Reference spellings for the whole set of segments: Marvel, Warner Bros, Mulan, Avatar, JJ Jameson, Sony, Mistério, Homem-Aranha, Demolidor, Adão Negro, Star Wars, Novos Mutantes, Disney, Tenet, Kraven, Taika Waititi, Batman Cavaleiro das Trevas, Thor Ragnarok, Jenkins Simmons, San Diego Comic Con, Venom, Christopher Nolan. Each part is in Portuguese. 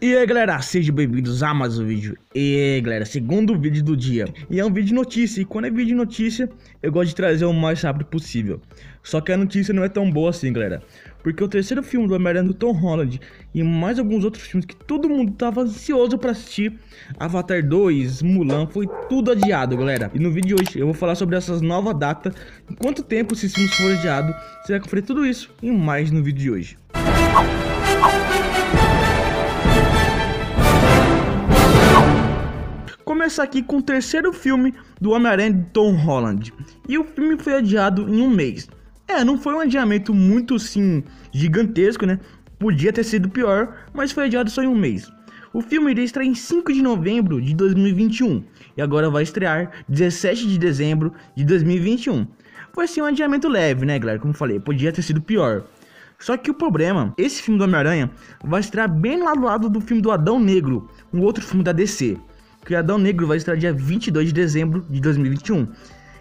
E aí galera, sejam bem-vindos a mais um vídeo. E aí galera, segundo vídeo do dia. E é um vídeo de notícia, e quando é vídeo de notícia eu gosto de trazer o mais rápido possível. Só que a notícia não é tão boa assim galera, porque o terceiro filme do Homem-Aranha do Tom Holland e mais alguns outros filmes que todo mundo tava ansioso pra assistir, Avatar 2, Mulan, foi tudo adiado galera. E no vídeo de hoje eu vou falar sobre essas novas datas, em quanto tempo esses filmes foram adiados. Você vai conferir tudo isso e mais no vídeo de hoje. Começar aqui com o terceiro filme do Homem-Aranha de Tom Holland, e o filme foi adiado em um mês. É, não foi um adiamento muito sim gigantesco, né? Podia ter sido pior, mas foi adiado só em um mês. O filme iria estrear em 5 de novembro de 2021 e agora vai estrear 17 de dezembro de 2021. Foi sim um adiamento leve, né galera, como falei, podia ter sido pior. Só que o problema, esse filme do Homem-Aranha vai estrear bem lá do lado do filme do Adão Negro, um outro filme da DC. Que Adão Negro vai estar dia 22 de dezembro de 2021.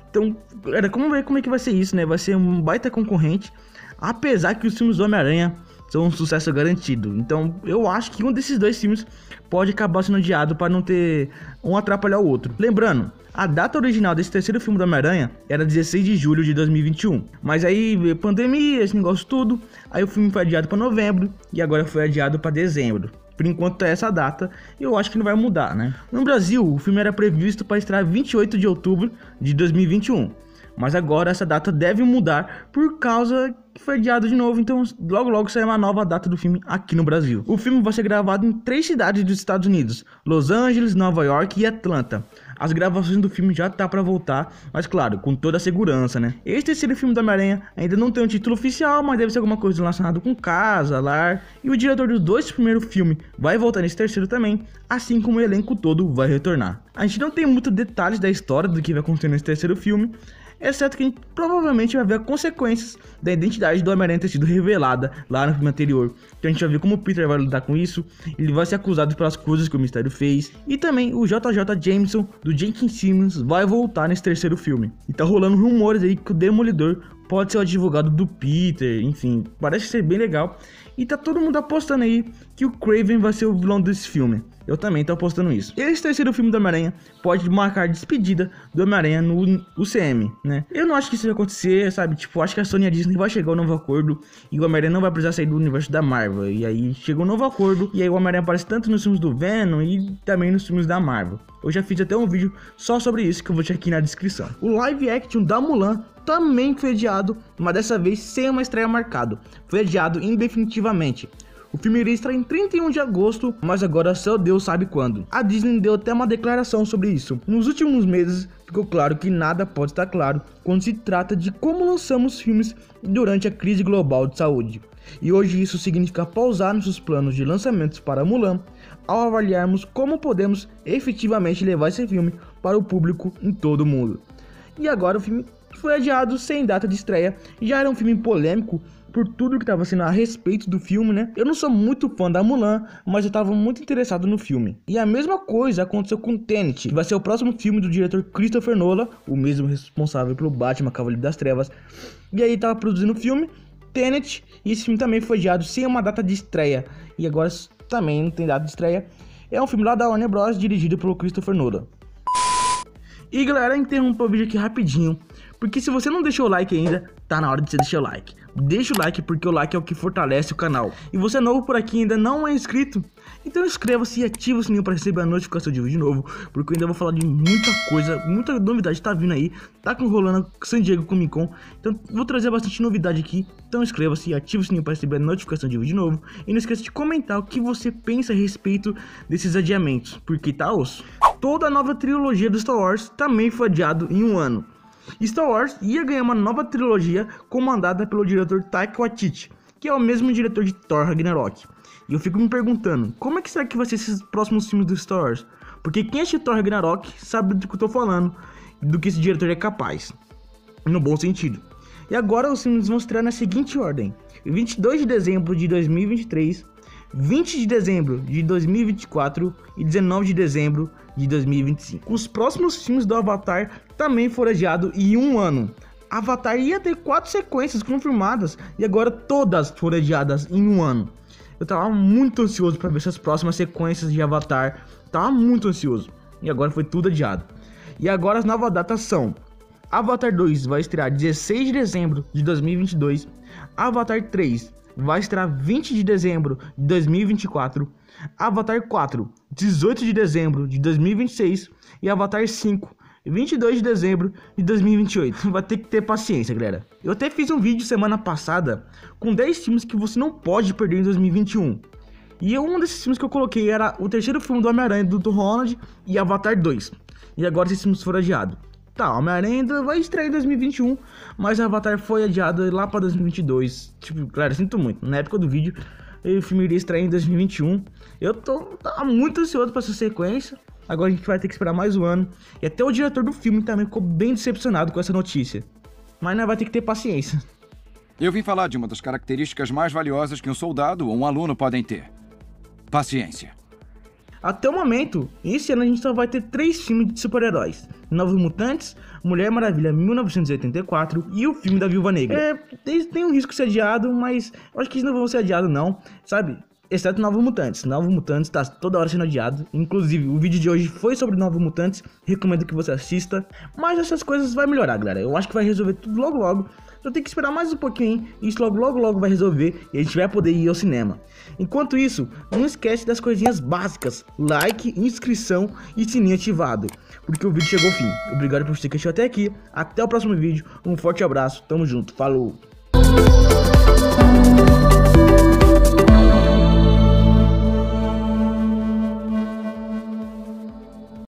Então, galera, como é que vai ser isso, né? Vai ser um baita concorrente, apesar que os filmes do Homem-Aranha são um sucesso garantido. Então, eu acho que um desses dois filmes pode acabar sendo adiado para não ter um atrapalhar o outro. Lembrando, a data original desse terceiro filme do Homem-Aranha era 16 de julho de 2021. Mas aí, pandemia, esse negócio tudo, aí o filme foi adiado para novembro e agora foi adiado para dezembro. Por enquanto é essa data, eu acho que não vai mudar, né? No Brasil, o filme era previsto para estrear 28 de outubro de 2021. Mas agora essa data deve mudar por causa que foi adiado de novo, então logo logo sai uma nova data do filme aqui no Brasil. O filme vai ser gravado em 3 cidades dos Estados Unidos: Los Angeles, Nova York e Atlanta. As gravações do filme já tá pra voltar, mas claro, com toda a segurança, né? Esse terceiro filme do Homem-Aranha ainda não tem um título oficial, mas deve ser alguma coisa relacionada com casa, lar. E o diretor dos dois primeiros filmes vai voltar nesse terceiro também, assim como o elenco todo vai retornar. A gente não tem muitos detalhes da história do que vai acontecer nesse terceiro filme, exceto que a gente provavelmente vai ver as consequências da identidade do Homem-Aranha ter sido revelada lá no filme anterior. Então a gente vai ver como o Peter vai lidar com isso, ele vai ser acusado pelas coisas que o Mistério fez. E também o JJ Jameson, do Jenkins Simmons, vai voltar nesse terceiro filme. E tá rolando rumores aí que o Demolidor pode ser o advogado do Peter, enfim, parece ser bem legal. E tá todo mundo apostando aí que o Kraven vai ser o vilão desse filme. Eu também tô apostando isso. Esse terceiro filme do Homem-Aranha pode marcar a despedida do Homem-Aranha no UCM, né? Eu não acho que isso vai acontecer, sabe? Tipo, acho que a Sony e a Disney vai chegar a um novo acordo e o Homem-Aranha não vai precisar sair do universo da Marvel. E aí chega um novo acordo e aí o Homem-Aranha aparece tanto nos filmes do Venom e também nos filmes da Marvel. Eu já fiz até um vídeo só sobre isso que eu vou deixar aqui na descrição. O live action da Mulan também foi adiado, mas dessa vez sem uma estreia marcada. Foi adiado indefinitivamente. O filme iria estrear em 31 de agosto, mas agora só Deus sabe quando. A Disney deu até uma declaração sobre isso. Nos últimos meses, ficou claro que nada pode estar claro quando se trata de como lançamos filmes durante a crise global de saúde. E hoje isso significa pausar nossos planos de lançamentos para Mulan, ao avaliarmos como podemos efetivamente levar esse filme para o público em todo o mundo. E agora o filme foi adiado sem data de estreia, já era um filme polêmico, por tudo que estava sendo a respeito do filme, né? Eu não sou muito fã da Mulan, mas eu estava muito interessado no filme. E a mesma coisa aconteceu com Tenet, que vai ser o próximo filme do diretor Christopher Nolan, o mesmo responsável pelo Batman Cavaleiro das Trevas. E aí estava produzindo o filme Tenet, e esse filme também foi adiado sem uma data de estreia. E agora também não tem data de estreia. É um filme lá da Warner Bros, dirigido pelo Christopher Nolan. E galera, interrompo o vídeo aqui rapidinho, porque se você não deixou o like ainda, tá na hora de você deixar o like. Deixa o like, porque o like é o que fortalece o canal. E você é novo por aqui e ainda não é inscrito, então inscreva-se e ativa o sininho para receber a notificação de vídeo novo, porque eu ainda vou falar de muita coisa, muita novidade tá vindo aí. Tá rolando San Diego Comic Con, então vou trazer bastante novidade aqui. Então inscreva-se e ativa o sininho para receber a notificação de vídeo novo. E não esqueça de comentar o que você pensa a respeito desses adiamentos, porque tá osso. Toda a nova trilogia do Star Wars também foi adiado em um ano. Star Wars ia ganhar uma nova trilogia comandada pelo diretor Taika Waititi, que é o mesmo diretor de Thor Ragnarok. E eu fico me perguntando, como é que será que vai ser esses próximos filmes do Star Wars? Porque quem assistiu Thor Ragnarok sabe do que eu tô falando, do que esse diretor é capaz, no bom sentido. E agora os filmes vão estrear na seguinte ordem: 22 de dezembro de 2023, 20 de dezembro de 2024 e 19 de dezembro de 2025. Os próximos filmes do Avatar também foram adiados em um ano. Avatar ia ter 4 sequências confirmadas e agora todas foram adiadas em um ano. Eu tava muito ansioso pra ver essas próximas sequências de Avatar. Tava muito ansioso. E agora foi tudo adiado. E agora as novas datas são: Avatar 2 vai estrear 16 de dezembro de 2022. Avatar 3 vai estrear 20 de dezembro de 2024. Avatar 4, 18 de dezembro de 2026. E Avatar 5, 22 de dezembro de 2028. Vai ter que ter paciência, galera. Eu até fiz um vídeo semana passada com 10 filmes que você não pode perder em 2021. E um desses filmes que eu coloquei era o terceiro filme do Homem-Aranha, do Tom Holland, e Avatar 2. E agora esses filmes foram adiados. Tá, Homem-Aranha ainda vai estrear em 2021, mas Avatar foi adiado lá pra 2022. Tipo, galera, sinto muito. Na época do vídeo, o filme iria estrear em 2021. Eu tava muito ansioso pra essa sequência. Agora a gente vai ter que esperar mais um ano. E até o diretor do filme também ficou bem decepcionado com essa notícia. Mas nós vai ter que ter paciência. Eu vim falar de uma das características mais valiosas que um soldado ou um aluno podem ter: paciência. Até o momento, esse ano a gente só vai ter 3 filmes de super-heróis: Novos Mutantes, Mulher Maravilha 1984 e o filme da Viúva Negra. Tem um risco de ser adiado, mas acho que eles não vão ser adiados não, sabe? Exceto Novos Mutantes. Novos Mutantes tá toda hora sendo adiado. Inclusive, o vídeo de hoje foi sobre Novos Mutantes, recomendo que você assista. Mas essas coisas vai melhorar, galera. Eu acho que vai resolver tudo logo logo. Só tem que esperar mais um pouquinho, hein? Isso logo vai resolver e a gente vai poder ir ao cinema. Enquanto isso, não esquece das coisinhas básicas: like, inscrição e sininho ativado, porque o vídeo chegou ao fim. Obrigado por você que assistiu até aqui. Até o próximo vídeo, um forte abraço, tamo junto, falou!